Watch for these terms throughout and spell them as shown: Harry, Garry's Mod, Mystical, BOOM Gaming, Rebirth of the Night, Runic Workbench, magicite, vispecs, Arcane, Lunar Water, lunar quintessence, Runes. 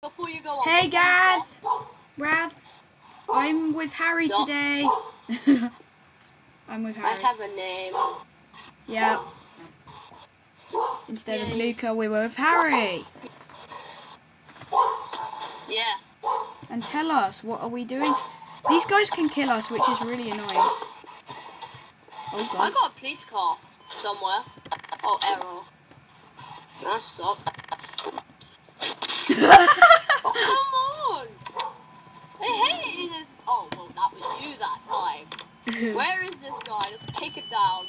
Before you go on, hey guys, Rav, I'm with Harry today. I'm with Harry. I have a name. Yeah. Instead of Luca, we were with Harry. Yeah. And tell us, what are we doing? These guys can kill us, which is really annoying. Oh god. I got a police car somewhere. Oh, error. Can I stop? Oh, come on! I hate it in this. Oh, well, that was you that time. Where is this guy? Let's take him down.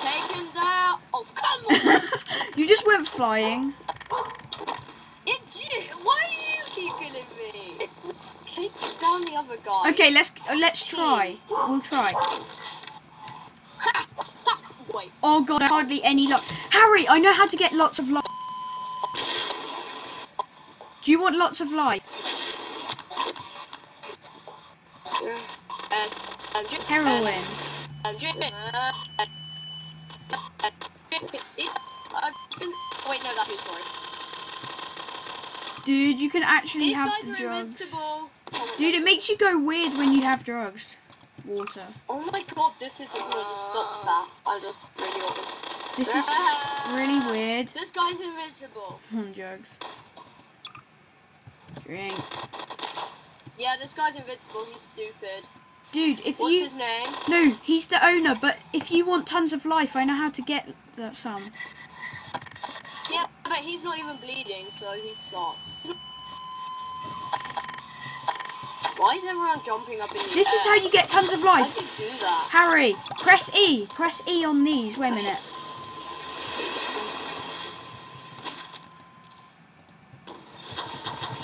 Take him down. Oh, come on! You just went flying. Why do you keep killing me? Take down the other guy. Okay, let's try. We'll try. Wait. Oh god, hardly any luck. Harry, I know how to get lots of luck. Do you want lots of light? Heroin. Wait, no, that's me, sorry. Dude, you can actually have some drugs. Dude, it makes you go weird when you have drugs. Water. Oh my god, this is weird. Just stop that. I just really want this. This is really weird. This guy's invincible. Drugs. Drink. Yeah, this guy's invincible. He's stupid. Dude, if what's his name? No, he's the owner. But if you want tons of life, I know how to get that some. Yeah, but he's not even bleeding, so he sucks. Why is everyone jumping up in the air? This is how you get tons of life. How do you do that? Harry, press E. Press E on these. Wait a minute.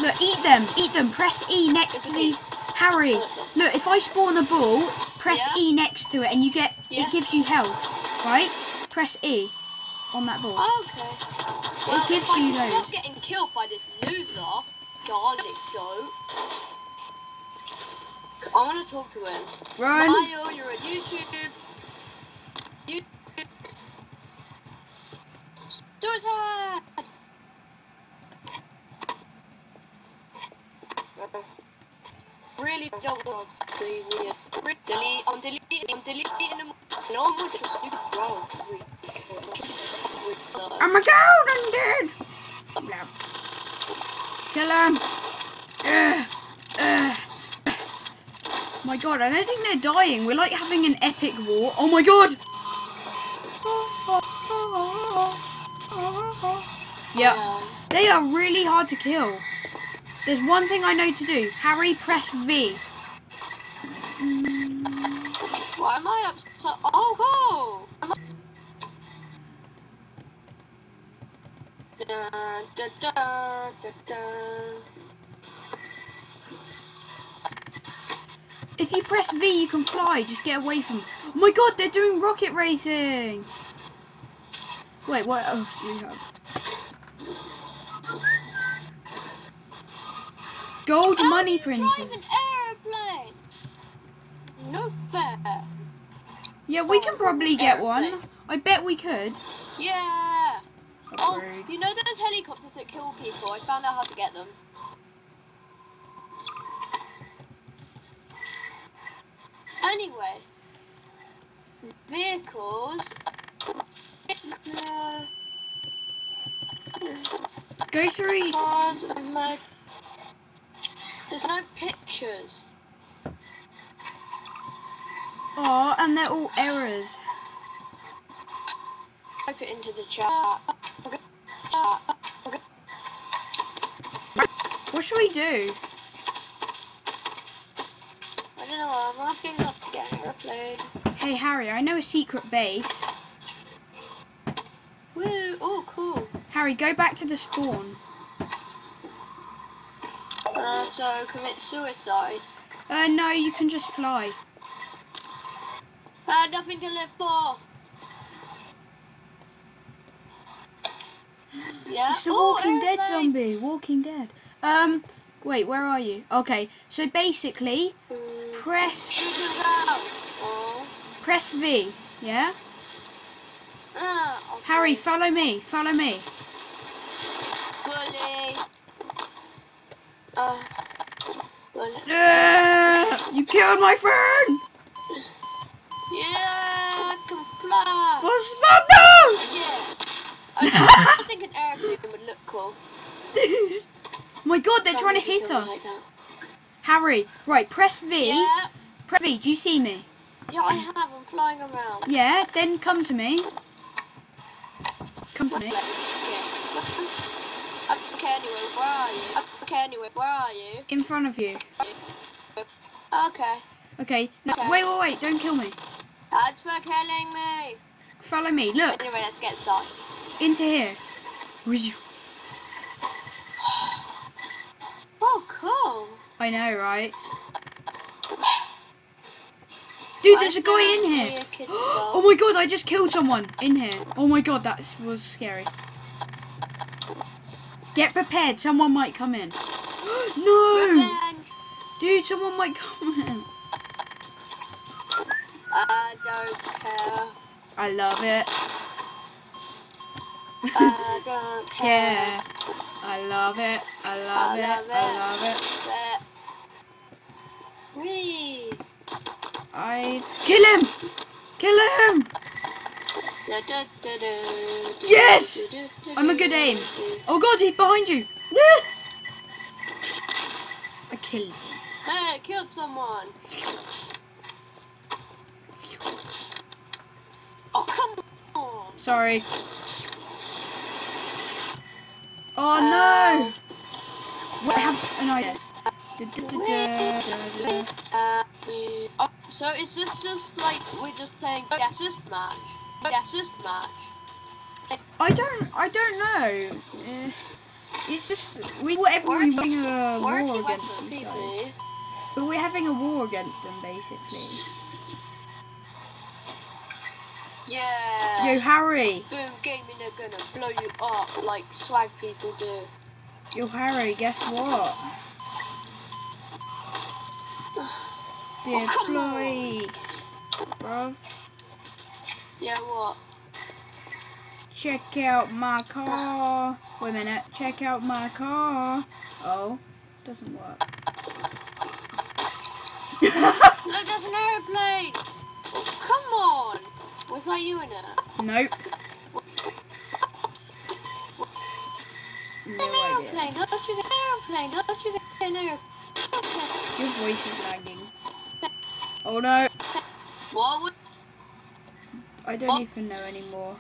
Look, eat them, eat them. Press E next to these. Harry, look, if I spawn a ball, press E next to it and you get, it gives you health, right? Press E on that ball. Oh, okay. Well, it gives you those. I'm still getting killed by this loser, garlic goat. I want to talk to him. Run. Smile, you're on YouTube. Suicide! Really don't want to see me. Delete, I'm deleting them. No more stupid drones. I'm a god, I'm dead! Kill him! My god, I don't think they're dying. We're like having an epic war. Oh my god! Yeah, they are really hard to kill. There's one thing I know to do. Harry, press V. Why am I upset? Oh, go! If you press V, you can fly. Just get away from them. Oh my god, they're doing rocket racing! Wait, what else do we have? Gold money printing. Drive an airplane. No fair. Yeah, we can probably get one. I bet we could. Yeah. That's rude. You know those helicopters that kill people? I found out how to get them. Anyway, vehicles. Go through cars and my. There's no pictures. Oh, and they're all errors. Type it into the chat. What should we do? I don't know. I'm asking not to get an airplane. Hey Harry, I know a secret base. Woo! Oh, cool. Harry, go back to the spawn. So commit suicide? No, you can just fly. Nothing to live for. Yeah. It's the Walking Dead zombie. Walking Dead. Wait, where are you? Okay, so basically, press V. Yeah. Okay. Harry, follow me. Follow me. Well, yeah! You killed my friend! Yeah, I can fly! What's my nose? Yeah. I think an airplane would look cool. My god, they're trying to hit us. Like Harry, right, press V. Yeah. Press V, do you see me? Yeah, I have. I'm flying around. Yeah, then come to me. Come to me. I'm scared anyway. Where are you? I'm scared anyway. Where are you? In front of you. Okay. Okay. No, okay. Wait, wait, wait. Don't kill me. That's for killing me. Follow me. Look. Anyway, let's get started. Into here. Oh, cool. I know, right? Dude, there's a guy in here. Oh my god, I just killed someone in here. Oh my god, that was scary. Get prepared, someone might come in. No! Dude, someone might come in. I don't care. I love it. I don't care. I love it. I love it. I love it. I kill him! Kill him! Yes! I'm a good aim. Oh god, he's behind you! I killed him. Hey, I killed someone! Oh, come on! Sorry. Oh no! What happened? I so is this just like we're just playing this match? That's this match. I don't know. It's just we're having a war against them. People? But we're having a war against them basically. Yeah. Yo, Harry. Boom, gaming are gonna blow you up like swag people do. Yo, Harry, guess what? Deploy, bro. Yeah, what? Check out my car. Wait a minute. Check out my car. Oh, doesn't work. Look, there's an airplane. Oh, come on. Was that you in it? Nope. No an idea. Airplane. How did you get an airplane? How did you get an airplane? Your voice is lagging. Oh no! What would... I don't even know anymore.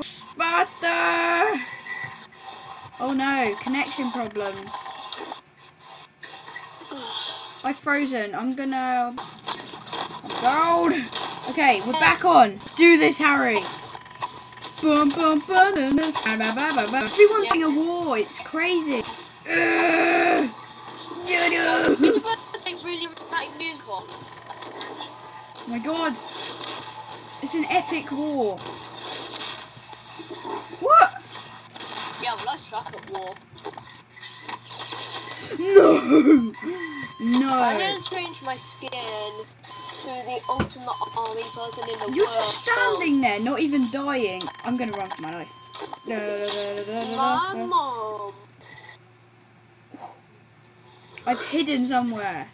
Sparta! Oh no, connection problems. I've frozen. I'm gonna... Gold! Okay, we're back on. Let's do this, Harry. Everyone's in a war. It's crazy. Really dramatic news hall. Oh my god, it's an epic war. What? Yeah, well I suck at war. No, no. I'm gonna change my skin to the ultimate army person in the world. You're just standing there, not even dying. I'm gonna run for my life. My mom. I've hidden somewhere.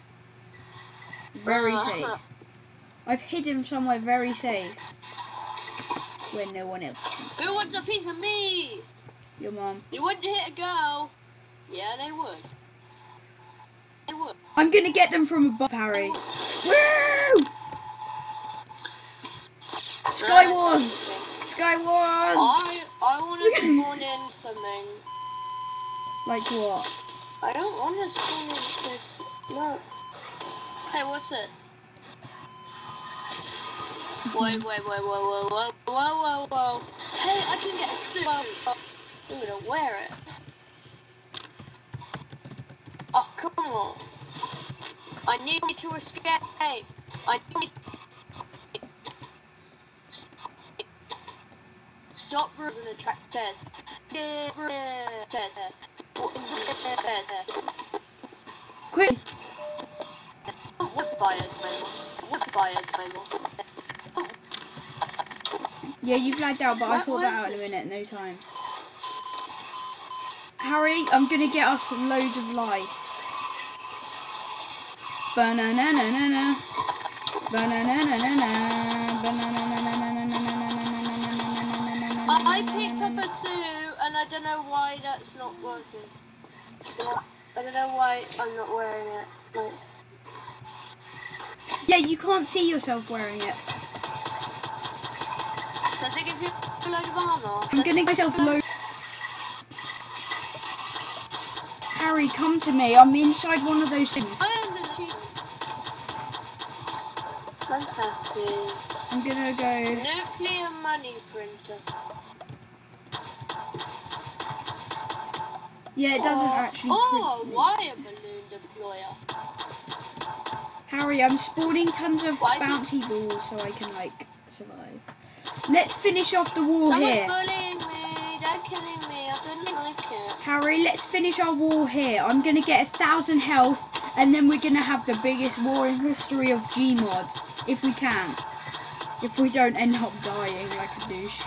Very safe. I've hidden somewhere very safe. Where no one else. Who wants a piece of me? Your mom. You wouldn't hit a girl. Yeah, they would. They would. I'm gonna get them from above, Harry. Woo! Skywars! Skywars! I wanna spawn in something. Like what? I don't want to spawn in this. No. Hey, what's this? Whoa. Hey, I can get a suit. I'm gonna wear it. Oh, come on. I need to escape. I need to... Stop rules and attract players. Quick! Yeah, you've lagged out, but I thought that out in a minute, no time. Harry, I'm gonna get us loads of life. Banana, I picked up a zoo and I don't know why that's not working. I don't know why I'm not wearing it. Like... yeah, you can't see yourself wearing it. Does it give you a load of armor? I'm gonna give myself a load. Harry, come to me. I'm inside one of those things. Fantastic. I'm gonna go... nuclear money printer. Yeah, it doesn't actually... oh, wire balloon deployer. Harry, I'm sporting tons of bouncy balls so I can, like, survive. Let's finish off the wall here. Someone's bullying me. They're killing me. I don't like it. Harry, let's finish our wall here. I'm gonna get 1,000 health and then we're gonna have the biggest war in history of Gmod. If we can. If we don't end up dying like a douche.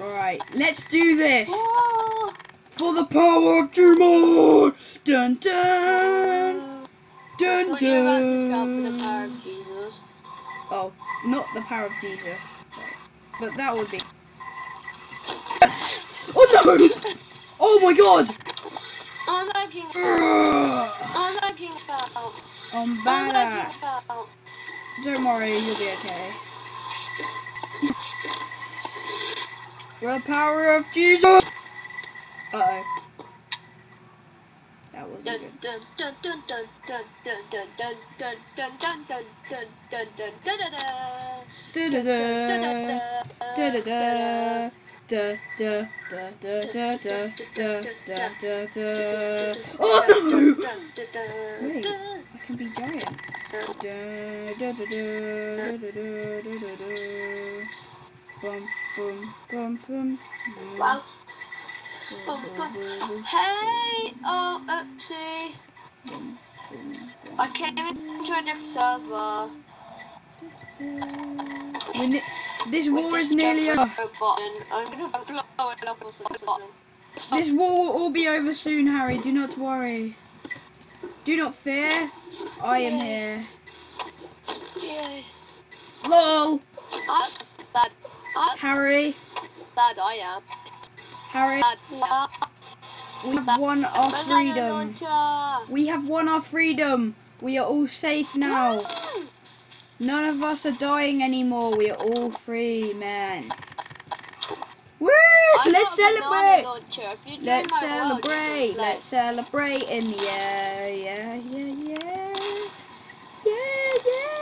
Right, let's do this. Oh. For the power of Gmod! Dun dun! Dun dun! So you're about to shout for the power of Jesus. Oh, not the power of Jesus. But that would be... oh no! Oh my god! I'm lagging out. I'm lagging out. I'm bad at... don't worry, you'll be okay. The power of Jesus! Uh-oh. That wasn't good. Oh no! Wait, I can be giant. Wow. Hey, oh, oopsie. I came into a different server. This war is nearly over. I'm gonna blow it up or something. This war will all be over soon, Harry. Do not worry. Do not fear. I am here. Yay. LOL. I'm sad. Harry. Sad I am. Harry, we have won our freedom. We have won our freedom. We are all safe now. None of us are dying anymore. We are all free, man. Woo! Let's celebrate. Let's celebrate. Let's celebrate in the air. Yeah.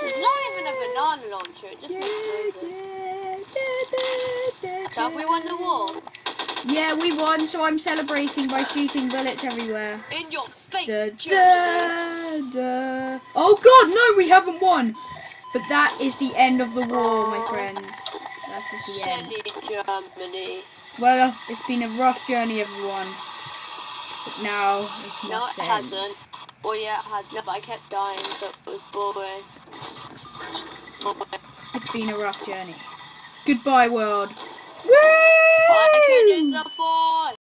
It's not even a banana launcher. It just makes noises. So have we won the war? Yeah, we won, so I'm celebrating by shooting bullets everywhere. In your face! Da, da, da. Oh god, no, we haven't won! But that is the end of the war, my friends. That is the silly end. Germany. Well, it's been a rough journey, everyone. But now, it's no, it hasn't. Well, yeah, it has, but I kept dying, so it was boring. It's been a rough journey. Goodbye, world. Woo! Why can't you stop?